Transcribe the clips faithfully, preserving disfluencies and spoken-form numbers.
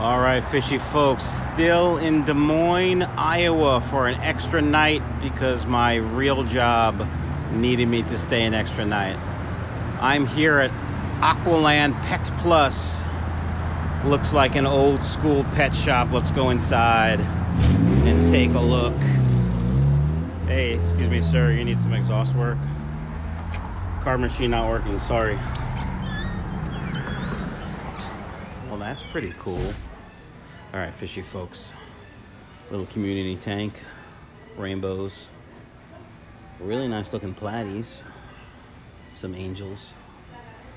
All right, fishy folks, still in Des Moines, Iowa for an extra night because my real job needed me to stay an extra night. I'm here at Aqualand Pets Plus. Looks like an old school pet shop. Let's go inside and take a look. Hey, excuse me, sir, you need some exhaust work? Card machine not working, sorry. Well, that's pretty cool. All right, fishy folks. Little community tank, rainbows, really nice looking platies, some angels,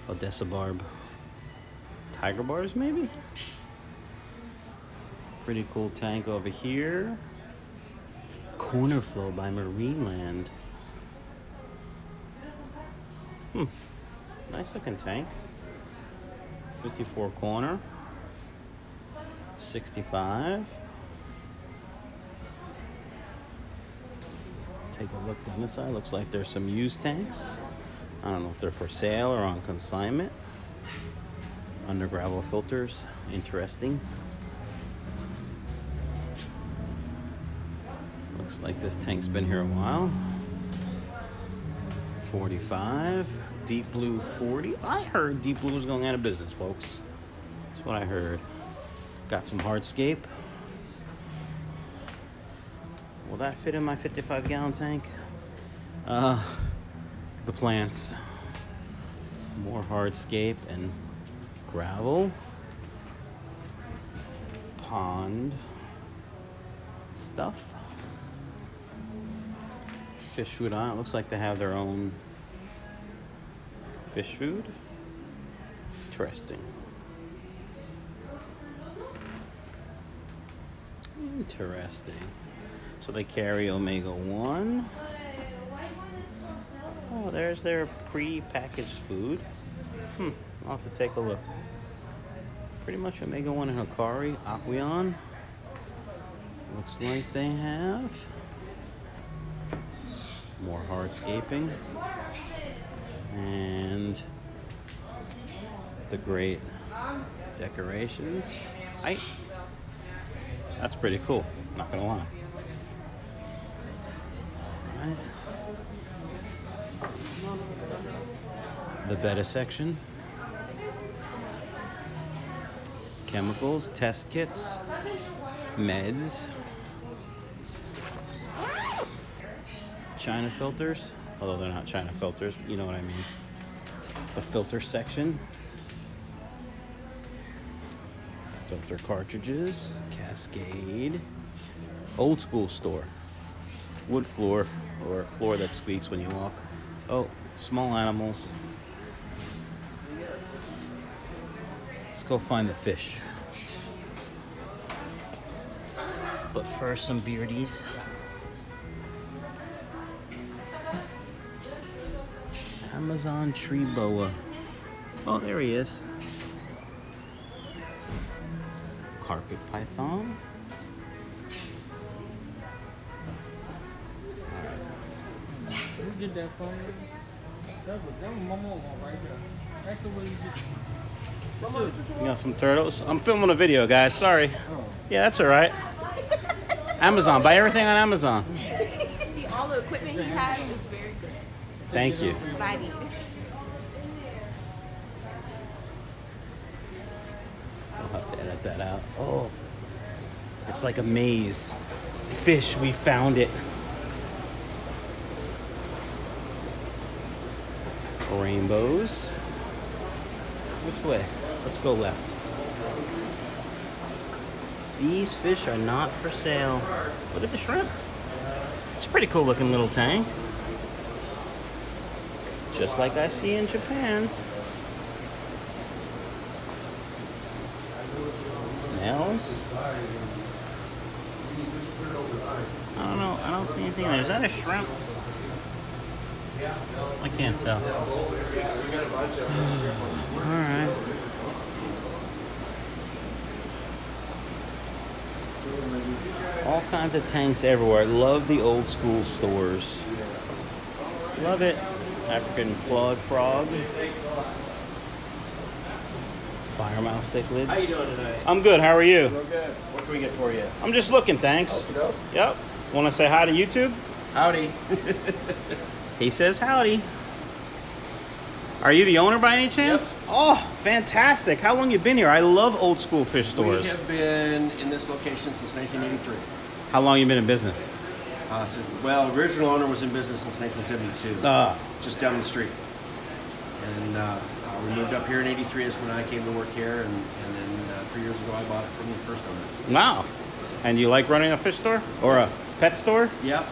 Odessa barb, tiger bars maybe? Pretty cool tank over here. Corner flow by Marineland. Hmm, nice looking tank. fifty-four corner, sixty-five. Take a look down this side. Looks like there's some used tanks. I don't know if they're for sale or on consignment. Under gravel filters, interesting. Looks like this tank's been here a while. forty-five, Deep Blue forty. I heard Deep Blue was going out of business, folks. That's what I heard. Got some hardscape. Will that fit in my fifty-five gallon tank? Uh, the plants. More hardscape and gravel. Pond stuff. Fish food on. It looks like they have their own fish food. Interesting. Interesting. So they carry Omega one. Oh, there's their pre-packaged food. Hmm, I'll have to take a look. Pretty much Omega one and Hikari, Aquion. Looks like they have. More hardscaping, and the great decorations. I, that's pretty cool, not gonna lie. Right. The betta section, chemicals, test kits, meds, China filters, although they're not China filters, you know what I mean. The filter section. Filter cartridges, Cascade. Old school store. Wood floor, or a floor that squeaks when you walk. Oh, small animals. Let's go find the fish. But first, some beardies. Amazon tree boa. Oh, there he is. Carpet python. All right. Who did that for? That was, that was my mama right there. That's the way you get it. You got some turtles. I'm filming a video, guys. Sorry. Oh. Yeah, that's all right. Amazon. Buy everything on Amazon. See, all the equipment he has is very good. Thank you. I'll have to edit that out. Oh, it's like a maze. Fish, we found it. Rainbows. Which way? Let's go left. These fish are not for sale. Look at the shrimp. It's a pretty cool looking little tank. Just like I see in Japan. Snails. I don't know. I don't see anything there. Is that a shrimp? I can't tell. Alright. All kinds of tanks everywhere. Love the old school stores. Love it. African clawed frog, fire Hermoustic lids. How you doing tonight? I'm good. How are you? We're good. What can we get for you? I'm just looking, thanks. Okey-doke. Yep. Want to say hi to YouTube? Howdy. He says howdy. Are you the owner by any chance? Yep. Oh, fantastic. How long you been here? I love old school fish stores. We have been in this location since nineteen eighty-three. How long you been in business? Uh, so, well, original owner was in business since nineteen seventy-two, uh, just down the street. And uh, uh, we moved up here in eighty-three is when I came to work here, and, and then uh, three years ago I bought it from the first owner. Wow. And you like running a fish store or a pet store? Yep.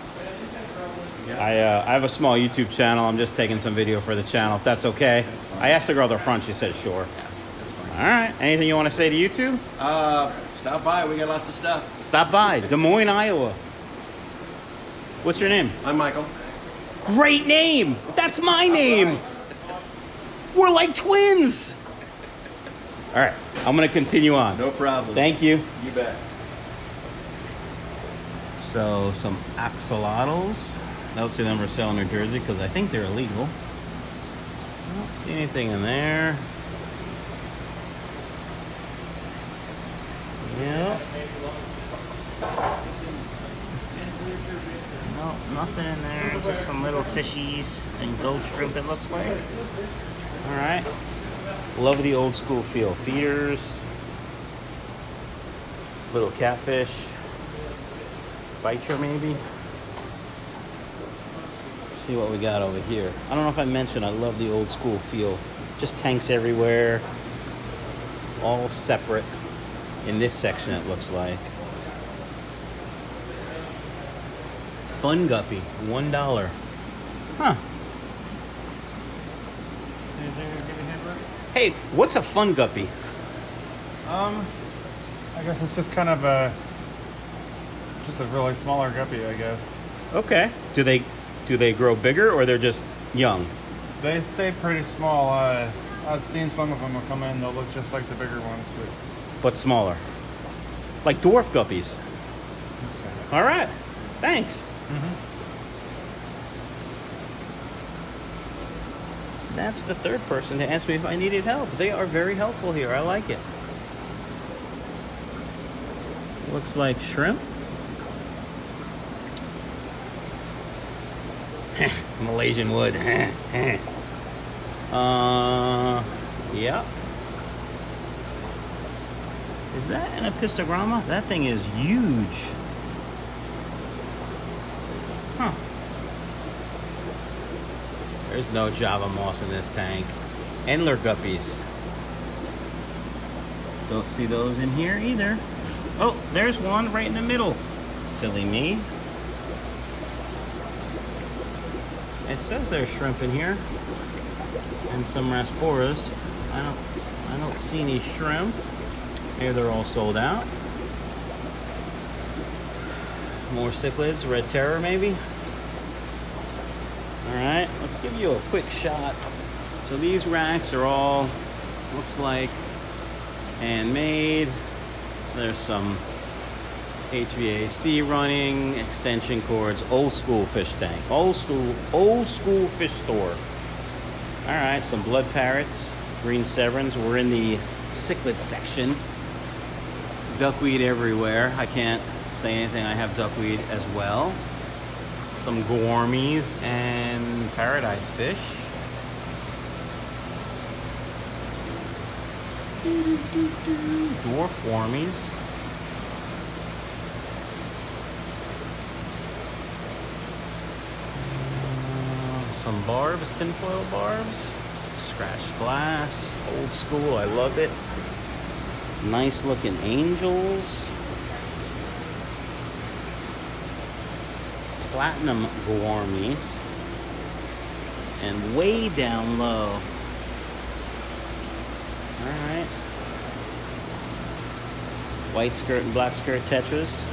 Yeah. I, uh, I have a small YouTube channel. I'm just taking some video for the channel, if that's okay. That's I asked the girl at the front. She said, sure. Yeah, that's fine. All right. Anything you want to say to YouTube? Uh, stop by. We got lots of stuff. Stop by. Des Moines, Iowa. What's your name? I'm Michael. Great name. That's my name. Right. We're like twins. All right. I'm going to continue on. No problem. Thank you. You bet. So some axolotls. I don't see them for sale in New Jersey because I think they're illegal. I don't see anything in there. Yep. No, nothing in there. Just some little fishies and ghost shrimp, it looks like. All right. Love the old school feel. Feeders. Little catfish. Biter maybe. See what we got over here. I don't know if I mentioned I love the old school feel. Just tanks everywhere, all separate. In this section it looks like. Fun guppy, one dollar. Huh. Hey, what's a fun guppy? Um, I guess it's just kind of a, just a really smaller guppy, I guess. Okay. Do they? Do they grow bigger or they're just young? They stay pretty small. Uh, I've seen some of them will come in. They'll look just like the bigger ones, but but smaller, like dwarf guppies. All right, thanks. Mm-hmm. That's the third person to ask me if I needed help. They are very helpful here. I like it. Looks like shrimp. Malaysian wood. uh, yeah. Is that an epistogramma? That thing is huge. Huh. There's no Java moss in this tank. Endler guppies. Don't see those in here either. Oh, there's one right in the middle. Silly me. It says there's shrimp in here and some rasboras. I don't, I don't see any shrimp. Here they're all sold out. More cichlids, red terror maybe. All right, let's give you a quick shot. So these racks are all, looks like, handmade. There's some H V A C running, extension cords, old school fish tank, old school, old school fish store. All right, some blood parrots, green severins. We're in the cichlid section. Duckweed everywhere. I can't say anything. I have duckweed as well. Some gourmies and paradise fish. Dwarf gourmies. Some barbs, tinfoil barbs, scratched glass, old school, I love it. Nice looking angels. Platinum gourmies. And way down low. Alright. White skirt and black skirt tetras.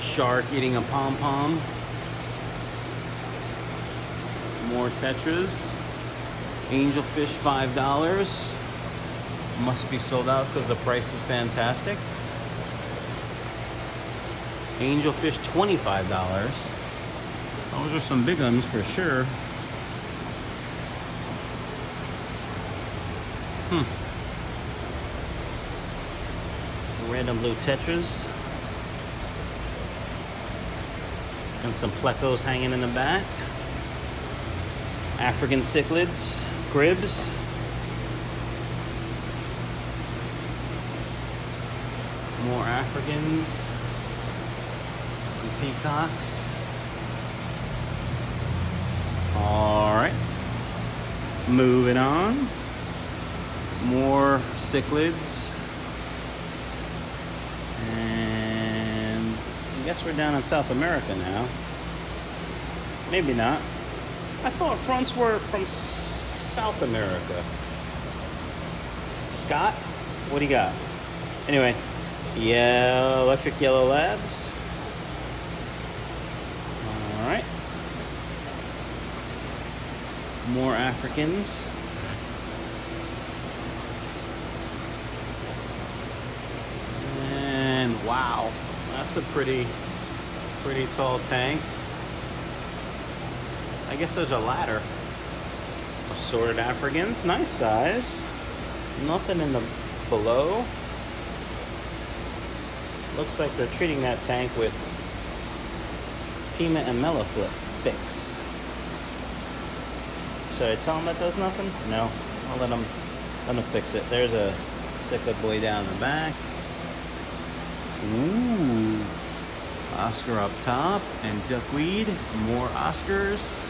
Shark eating a pom-pom. More tetras. Angelfish five dollars. Must be sold out because the price is fantastic. Angelfish twenty-five dollars. Those are some big ones for sure. Hmm. Random blue tetras. And some plecos hanging in the back. African cichlids, cribs. More Africans. Some peacocks. Alright. Moving on. More cichlids. And I guess we're down in South America now. Maybe not. I thought fronts were from South America. Scott, what do you got? Anyway, yeah, Electric Yellow Labs. All right. More Africans. And wow, that's a pretty, pretty tall tank. I guess there's a ladder. Assorted Africans, nice size. Nothing in the below. Looks like they're treating that tank with Pima and Melaflip fix. Should I tell them that does nothing? No, I'll let them, let them fix it. There's a cichlid boy down the back. Ooh, Oscar up top and duckweed, more Oscars.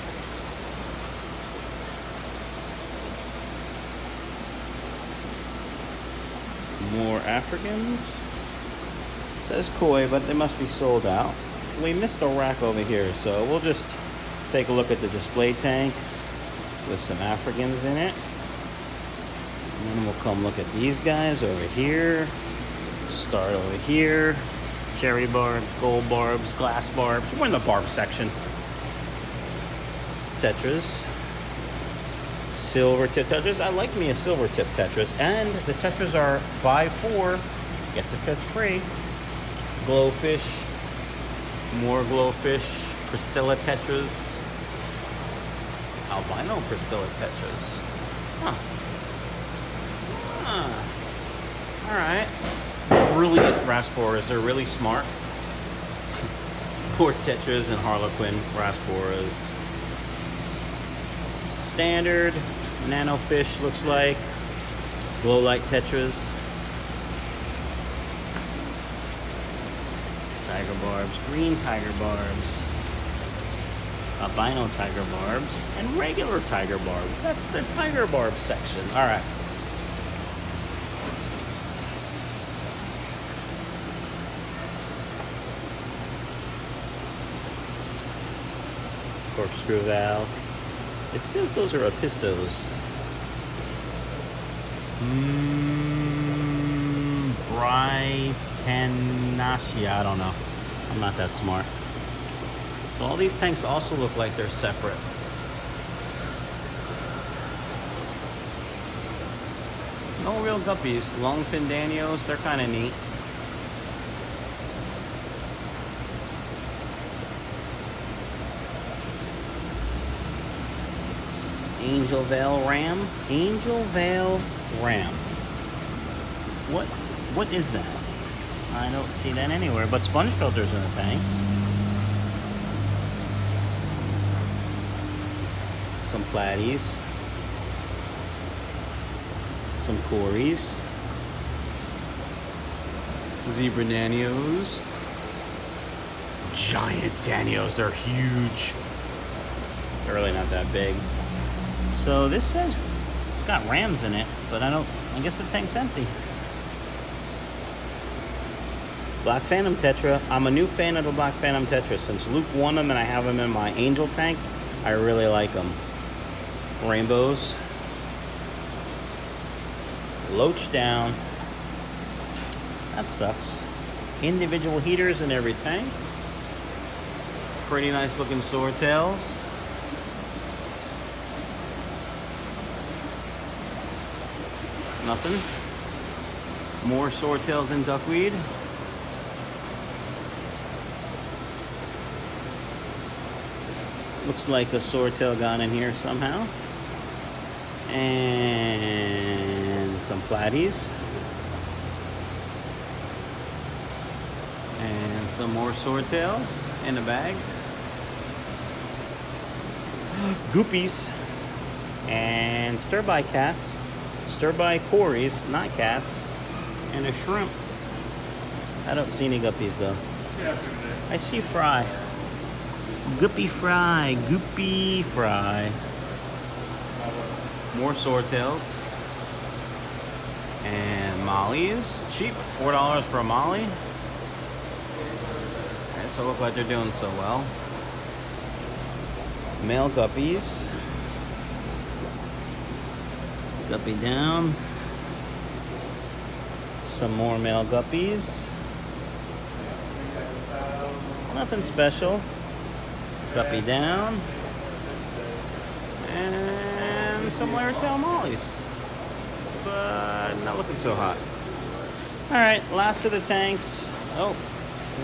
More Africans. Says koi, but they must be sold out. We missed a rack over here, so we'll just take a look at the display tank with some Africans in it. And then we'll come look at these guys over here. Start over here. Cherry barbs, gold barbs, glass barbs. We're in the barb section. Tetras. Silver tip tetras. I like me a silver tip tetras. And the tetras are buy four, get the fifth free. Glowfish, more glowfish, Pristilla tetras, albino Pristilla tetras. Huh. Huh. All right. Really good rasboras. They're really smart. Poor tetras and harlequin rasboras. Standard nanofish looks like glow light tetras. Tiger barbs, green tiger barbs, albino tiger barbs, and regular tiger barbs. That's the tiger barb section. All right. Corkscrew valve. It says those are Epistos. Mmm, Britannia, I don't know. I'm not that smart. So all these tanks also look like they're separate. No real guppies. Longfin danios, they're kind of neat. Angel Veil Ram, Angel Veil Ram. What, what is that? I don't see that anywhere, but sponge filters in the tanks. Some platies. Some cories. Zebra danios. Giant danios, they're huge. They're really not that big. So this says it's got rams in it, but I don't, I guess the tank's empty. Black Phantom Tetra. I'm a new fan of the Black Phantom Tetra. Since Luke won them and I have them in my Angel tank, I really like them. Rainbows. Loach down. That sucks. Individual heaters in every tank. Pretty nice looking swordtails. Nothing. More swordtails and duckweed. Looks like a swordtail got in here somehow. And platies. And some more swordtails in a bag. Goopies. And stir-by cats. Stir-by quarries, not cats. And a shrimp. I don't see any guppies though. Yeah, I see fry. Guppy fry, goopy fry. More swordtails. And mollies. Cheap. four dollars for a molly. So look like they're doing so well. Male guppies. Guppy down. Some more male guppies. Nothing special. Guppy down. And some larratail mollies. But not looking so hot. Alright, last of the tanks. Oh.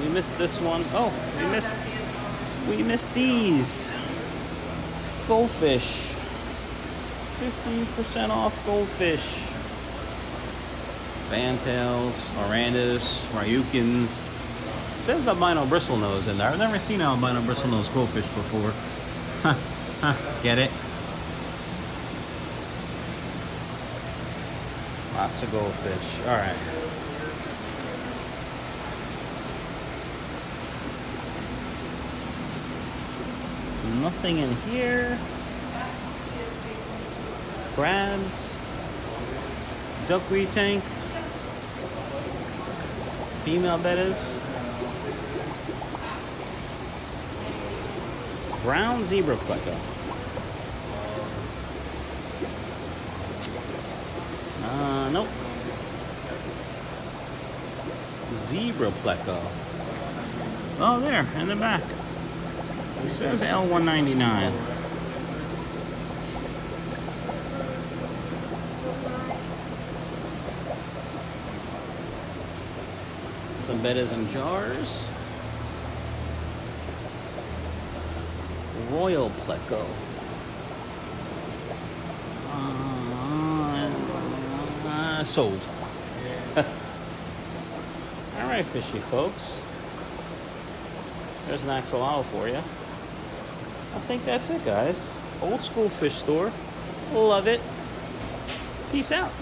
We missed this one. Oh, we missed we missed these. Goldfish. fifty percent off goldfish. Fantails, Mirandas, Ryukins. It says albino bristlenose in there. I've never seen albino bristlenose goldfish before. Huh, huh, get it? Lots of goldfish. All right. Nothing in here. Crabs. Duckweed tank. Female bettas. Brown zebra pleco. Uh, nope. Zebra pleco. Oh, there, in the back. It says L one ninety-nine. Some bettas in jars. Royal pleco. Uh, uh, sold. All right, fishy folks. There's an axolotl for you. I think that's it, guys. Old school fish store. Love it. Peace out.